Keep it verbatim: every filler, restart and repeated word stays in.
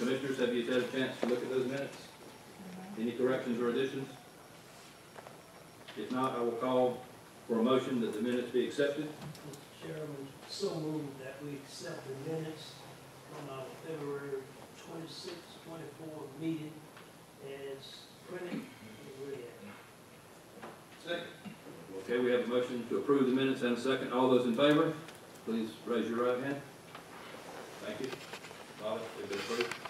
Commissioners, have you had a chance to look at those minutes? Any corrections or additions? If not, I will call for a motion that the minutes be accepted. Mister Chairman, so moved that we accept the minutes from our February twenty-sixth, twenty-fourth meeting as printed and read. Second. Okay, we have a motion to approve the minutes and a second. All those in favor, please raise your right hand. Thank you. Molly, they've been approved.